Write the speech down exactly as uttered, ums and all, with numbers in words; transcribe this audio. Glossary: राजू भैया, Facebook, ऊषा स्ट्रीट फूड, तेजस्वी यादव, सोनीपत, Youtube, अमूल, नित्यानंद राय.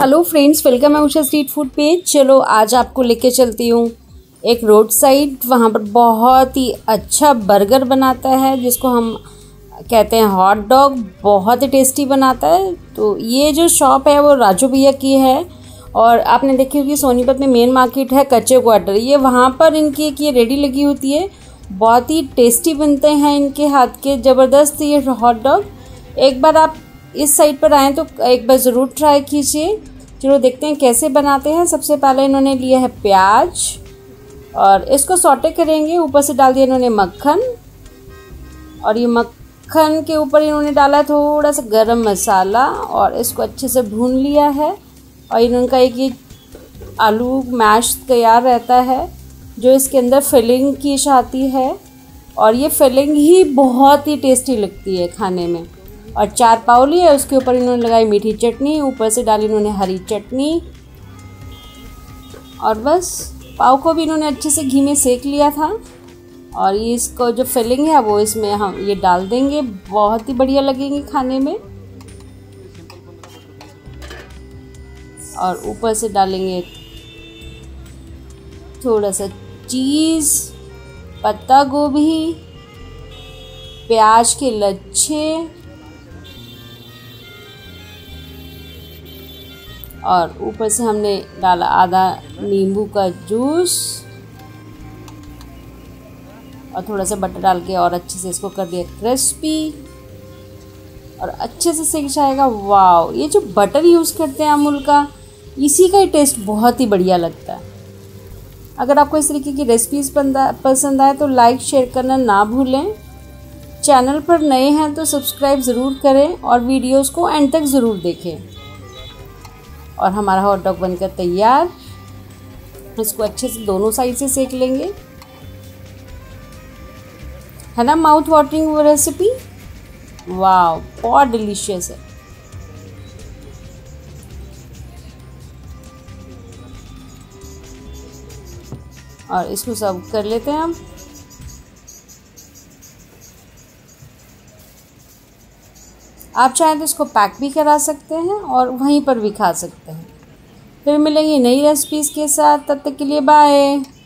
Hello friends, welcome है ऊषा स्ट्रीट फूड पे। चलो आज आपको लेके चलती हूँ एक रोड साइड, वहाँ पर बहुत ही अच्छा बर्गर बनाता है जिसको हम कहते हैं हॉट डॉग, बहुत ही टेस्टी बनाता है। तो ये जो शॉप है वो राजू भैया की है और आपने देखी होगी सोनीपत में मेन मार्केट है कच्चे क्वार्टर, ये वहाँ पर इनकी एक ये रेडी लगी होती है, बहुत ही टेस्टी बनते हैं इनके हाथ के ज़बरदस्त ये हॉट डॉग। एक बार आप इस साइड पर आएँ तो एक बार ज़रूर ट्राई कीजिए। चलो देखते हैं कैसे बनाते हैं। सबसे पहले इन्होंने लिया है प्याज और इसको सौटे करेंगे, ऊपर से डाल दिया इन्होंने मक्खन और ये मक्खन के ऊपर इन्होंने डाला थोड़ा सा गरम मसाला और इसको अच्छे से भून लिया है। और इनका एक ये आलू मैश तैयार रहता है जो इसके अंदर फिलिंग की जाती है और ये फिलिंग ही बहुत ही टेस्टी लगती है खाने में। और चार पाव लिए, उसके ऊपर इन्होंने लगाई मीठी चटनी, ऊपर से डाली इन्होंने हरी चटनी और बस पाव को भी इन्होंने अच्छे से घी में सेक लिया था। और ये इसको जो फिलिंग है वो इसमें हम ये डाल देंगे, बहुत ही बढ़िया लगेंगे खाने में। और ऊपर से डालेंगे थोड़ा सा चीज़, पत्ता गोभी, प्याज के लच्छे और ऊपर से हमने डाला आधा नींबू का जूस और थोड़ा सा बटर डाल के और अच्छे से इसको कर दिया क्रिस्पी और अच्छे से सेक जाएगा। वाओ, ये जो बटर यूज़ करते हैं अमूल का, इसी का ही टेस्ट बहुत ही बढ़िया लगता है। अगर आपको इस तरीके की रेसिपीज़ पसंद आए तो लाइक शेयर करना ना भूलें। चैनल पर नए हैं तो सब्सक्राइब ज़रूर करें और वीडियोज़ को एंड तक ज़रूर देखें। और हमारा हॉट डॉग बनकर तैयार, इसको अच्छे से दोनों साइड से सेक लेंगे। है ना माउथ वाटरिंग वो रेसिपी, वाह बहुत डिलीशियस है। और इसको सर्व कर लेते हैं हम। आप चाहें तो इसको पैक भी करा सकते हैं और वहीं पर भी खा सकते हैं। फिर मिलेंगी नई रेसिपीज़ के साथ, तब तक के लिए बाय।